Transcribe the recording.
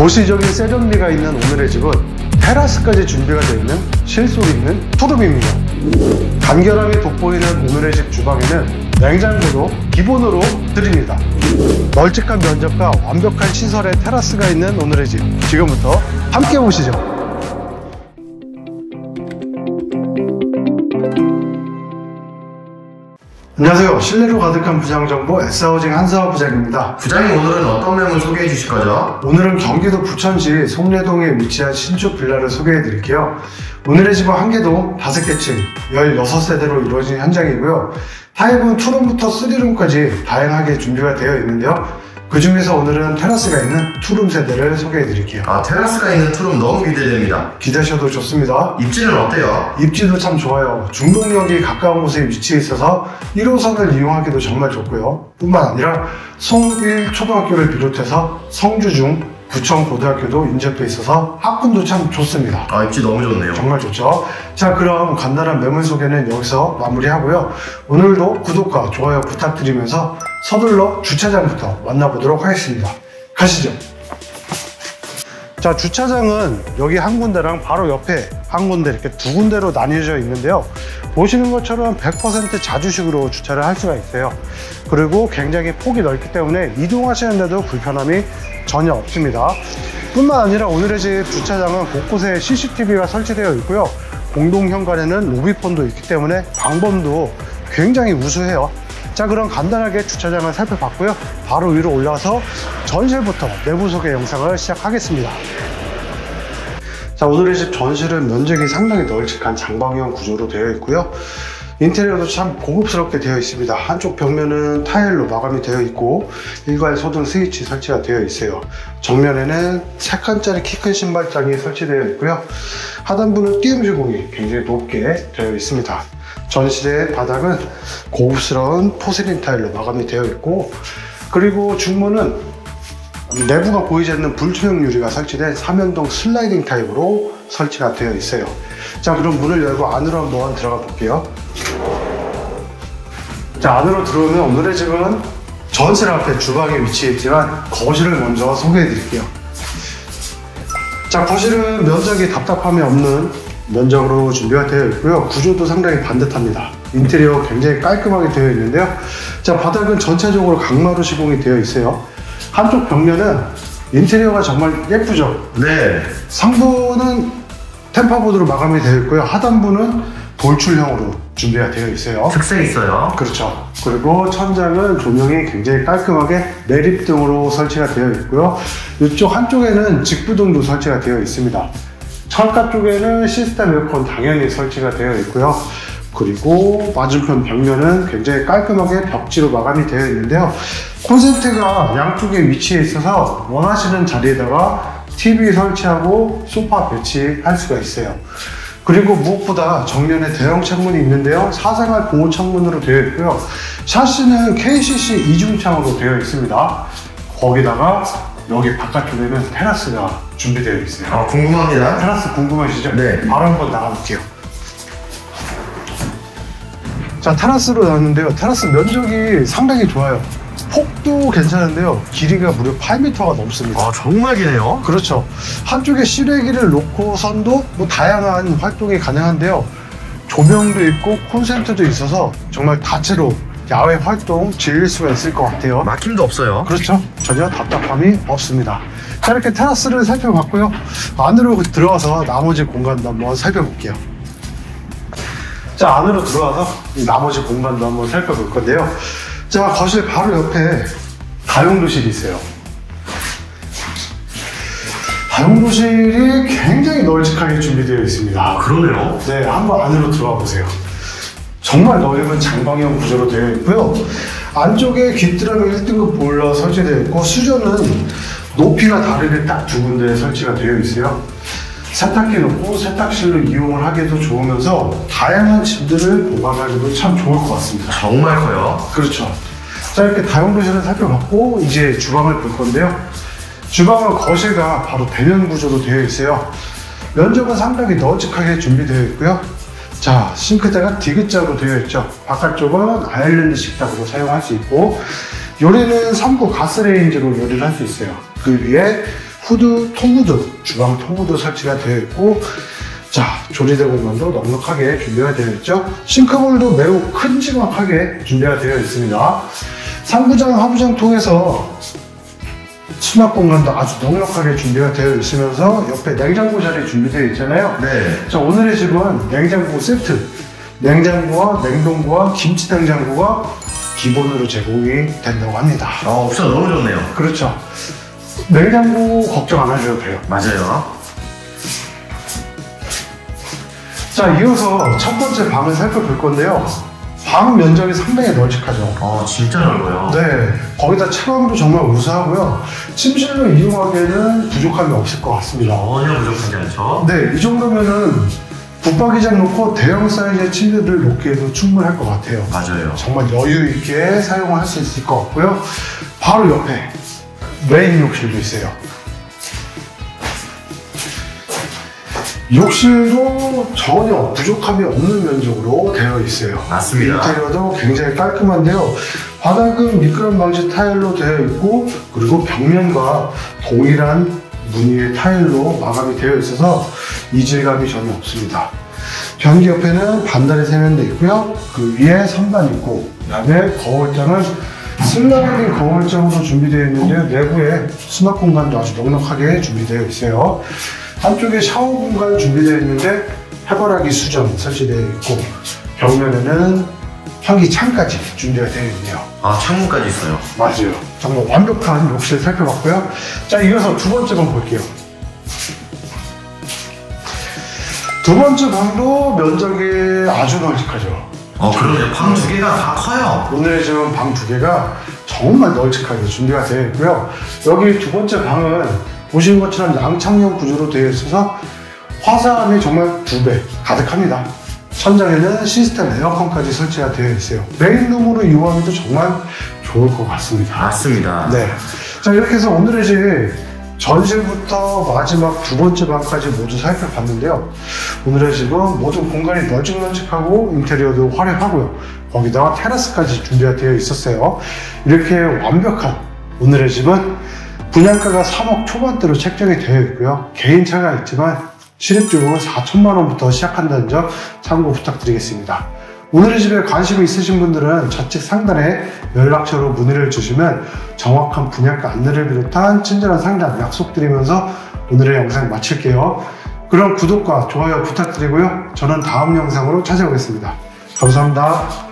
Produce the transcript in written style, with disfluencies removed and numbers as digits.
도시적인 세련미가 있는 오늘의 집은 테라스까지 준비가 되어 있는 실속 있는 투룸입니다. 간결함이 돋보이는 오늘의 집 주방에는 냉장고도 기본으로 드립니다. 널찍한 면적과 완벽한 시설의 테라스가 있는 오늘의 집, 지금부터 함께 보시죠. 안녕하세요. 실내로 가득한 부장정보 S하우징 한사업 부장입니다. 부장님, 오늘은 어떤 매물 소개해 주실 거죠? 오늘은 경기도 부천시 송내동에 위치한 신축 빌라를 소개해 드릴게요. 오늘의 집은 한개동 5개 층 16세대로 이루어진 현장이고요. 타입은 2룸부터 3룸까지 다양하게 준비가 되어 있는데요. 그 중에서 오늘은 테라스가 있는 투룸 세대를 소개해 드릴게요. 테라스가 있는 투룸 너무 기대됩니다. 기대하셔도 좋습니다. 입지는 어때요? 입지도 참 좋아요. 중동역이 가까운 곳에 위치해 있어서 1호선을 이용하기도 정말 좋고요. 뿐만 아니라 송1초등학교를 비롯해서 성주 중, 부천고등학교도 인접해 있어서 학군도 참 좋습니다. 입지 너무 좋네요. 정말 좋죠. 자, 그럼 간단한 매물 소개는 여기서 마무리하고요. 오늘도 구독과 좋아요 부탁드리면서 서둘러 주차장부터 만나보도록 하겠습니다. 가시죠. 자, 주차장은 여기 한 군데랑 바로 옆에 한 군데, 이렇게 두 군데로 나뉘어져 있는데요. 보시는 것처럼 100% 자주식으로 주차를 할 수가 있어요. 그리고 굉장히 폭이 넓기 때문에 이동하시는데도 불편함이 전혀 없습니다. 뿐만 아니라 오늘의 집 주차장은 곳곳에 CCTV가 설치되어 있고요. 공동 현관에는 로비폰도 있기 때문에 방범도 굉장히 우수해요. 자, 그럼 간단하게 주차장을 살펴봤고요. 바로 위로 올라와서 전실부터 내부 소개 영상을 시작하겠습니다. 자, 오늘의 집 전실은 면적이 상당히 널찍한 장방형 구조로 되어 있고요. 인테리어도 참 고급스럽게 되어 있습니다. 한쪽 벽면은 타일로 마감이 되어 있고 일괄 소등 스위치 설치가 되어 있어요. 정면에는 3칸짜리 키 큰 신발장이 설치되어 있고요. 하단부는 띄움 시공이 굉장히 높게 되어 있습니다. 전실의 바닥은 고급스러운 포세린 타일로 마감이 되어 있고, 그리고 중문은 내부가 보이지 않는 불투명 유리가 설치된 3연동 슬라이딩 타입으로 설치가 되어 있어요. 자, 그럼 문을 열고 안으로 한번 들어가 볼게요. 자, 안으로 들어오면 오늘의 집은 전실 앞에 주방이 위치해 있지만 거실을 먼저 소개해 드릴게요. 자, 거실은 면적이 답답함이 없는 면적으로 준비가 되어 있고요. 구조도 상당히 반듯합니다. 인테리어 굉장히 깔끔하게 되어 있는데요. 자, 바닥은 전체적으로 강마루 시공이 되어 있어요. 한쪽 벽면은 인테리어가 정말 예쁘죠? 네. 상부는 템파보드로 마감이 되어 있고요. 하단부는 돌출형으로 준비가 되어 있어요. 특색 있어요. 그렇죠. 그리고 천장은 조명이 굉장히 깔끔하게 내립등으로 설치가 되어 있고요. 이쪽 한쪽에는 직부등도 설치가 되어 있습니다. 창가 쪽에는 시스템 에어컨 당연히 설치가 되어 있고요. 그리고 맞은편 벽면은 굉장히 깔끔하게 벽지로 마감이 되어 있는데요. 콘센트가 양쪽에 위치해 있어서 원하시는 자리에다가 TV 설치하고 소파 배치할 수가 있어요. 그리고 무엇보다 정면에 대형 창문이 있는데요. 사생활 보호 창문으로 되어 있고요. 샤시는 KCC 이중창으로 되어 있습니다. 거기다가 여기 바깥쪽에는 테라스가 준비되어 있어요. 궁금합니다. 테라스 궁금하시죠? 네. 바로 한번 나가볼게요. 자, 테라스로 나왔는데요. 테라스 면적이 상당히 좋아요. 폭도 괜찮은데요. 길이가 무려 8m가 넘습니다. 정말 기네요. 그렇죠. 한쪽에 실외기를 놓고선도 뭐 다양한 활동이 가능한데요. 조명도 있고 콘센트도 있어서 정말 다채로운 야외 활동 즐길 수가 있을 것 같아요. 막힘도 없어요. 그렇죠. 전혀 답답함이 없습니다. 자, 이렇게 테라스를 살펴봤고요. 안으로 들어와서 나머지 공간도 한번 살펴볼게요. 자, 안으로 들어와서 이 나머지 공간도 한번 살펴볼 건데요. 자, 거실 바로 옆에 다용도실이 있어요. 다용도실이 굉장히 널찍하게 준비되어 있습니다. 그러네요. 네, 한번 안으로 들어와 보세요. 정말 넓은 장방형 구조로 되어 있고요. 안쪽에 귀뚜라미 1등급 보일러 설치되어 있고, 수전은 높이가 다르게 딱 두 군데 설치가 되어 있어요. 세탁기 놓고 세탁실로 이용을 하기도 좋으면서 다양한 짐들을 보관하기도 참 좋을 것 같습니다. 정말 커요. 그렇죠. 자, 이렇게 다용도실을 살펴봤고 이제 주방을 볼 건데요. 주방은 거실과 바로 대면 구조로 되어 있어요. 면적은 상당히 널찍하게 준비되어 있고요. 자, 싱크대가 디귿자로 되어 있죠. 바깥쪽은 아일랜드 식탁으로 사용할 수 있고, 요리는 3구 가스레인지로 요리를 할 수 있어요. 그 위에 후드, 통후드, 주방 통후드 설치가 되어 있고, 자, 조리대 공간도 넉넉하게 준비가 되어 있죠. 싱크볼도 매우 큼지막하게 준비가 되어 있습니다. 3구장, 하부장 통해서 수납 공간도 아주 넉넉하게 준비가 되어 있으면서 옆에 냉장고 자리 준비되어 있잖아요. 네. 자, 오늘의 집은 냉장고 세트, 냉장고와 냉동고와 김치 냉장고가 기본으로 제공이 된다고 합니다. 아, 옵션 너무 좋네요. 그렇죠. 냉장고 걱정 안 하셔도 돼요. 맞아요. 자, 이어서 첫 번째 방을 살펴볼 건데요. 방 면적이 상당히 널찍하죠. 아, 진짜 넓어요. 네, 거기다 차량도 정말 우수하고요. 침실로 이용하기에는 부족함이 없을 것 같습니다. 전혀 부족하지 않죠? 네, 이 정도면은 붙박이장 놓고 대형 사이즈의 침대를 놓기에도 충분할 것 같아요. 맞아요. 정말 여유 있게 사용할 수 있을 것 같고요. 바로 옆에 메인 욕실도 있어요. 욕실도 전혀 부족함이 없는 면적으로 되어 있어요. 맞습니다. 인테리어도 굉장히 깔끔한데요. 바닥은 미끄럼 방지 타일로 되어 있고, 그리고 벽면과 동일한 무늬의 타일로 마감이 되어 있어서 이질감이 전혀 없습니다. 변기 옆에는 반달이 세면대 있고요. 그 위에 선반 있고, 그 다음에 거울장은 슬라이딩 거울장으로 준비되어 있는데요. 내부에 수납 공간도 아주 넉넉하게 준비되어 있어요. 한쪽에 샤워 공간 준비되어 있는데 해바라기 수전 설치되어 있고, 벽면에는 환기창까지 준비가 되어 있네요. 아, 창문까지 있어요. 맞아요. 정말 완벽한 욕실 살펴봤고요. 자, 이어서 두 번째 방 볼게요. 두 번째 방도 면적이 아주 널찍하죠. 그러네요. 방 두 개가 다 커요. 오늘 지금 방 두 개가 정말 널찍하게 준비가 되어 있고요. 여기 두 번째 방은 보시는 것처럼 양창형 구조로 되어 있어서 화사함이 정말 2배 가득합니다. 천장에는 시스템 에어컨까지 설치가 되어 있어요. 메인룸으로 이용하기도 정말 좋을 것 같습니다. 맞습니다. 네. 자, 이렇게 해서 오늘의 집 전실부터 마지막 두 번째 방까지 모두 살펴봤는데요. 오늘의 집은 모든 공간이 널찍널찍하고 인테리어도 화려하고요. 거기다가 테라스까지 준비가 되어 있었어요. 이렇게 완벽한 오늘의 집은 분양가가 3억 초반대로 책정이 되어 있고요. 개인차가 있지만 실입주금은 4천만원부터 시작한다는 점 참고 부탁드리겠습니다. 오늘의 집에 관심이 있으신 분들은 좌측 상단에 연락처로 문의를 주시면 정확한 분양가 안내를 비롯한 친절한 상담 약속드리면서 오늘의 영상 마칠게요. 그럼 구독과 좋아요 부탁드리고요. 저는 다음 영상으로 찾아오겠습니다. 감사합니다.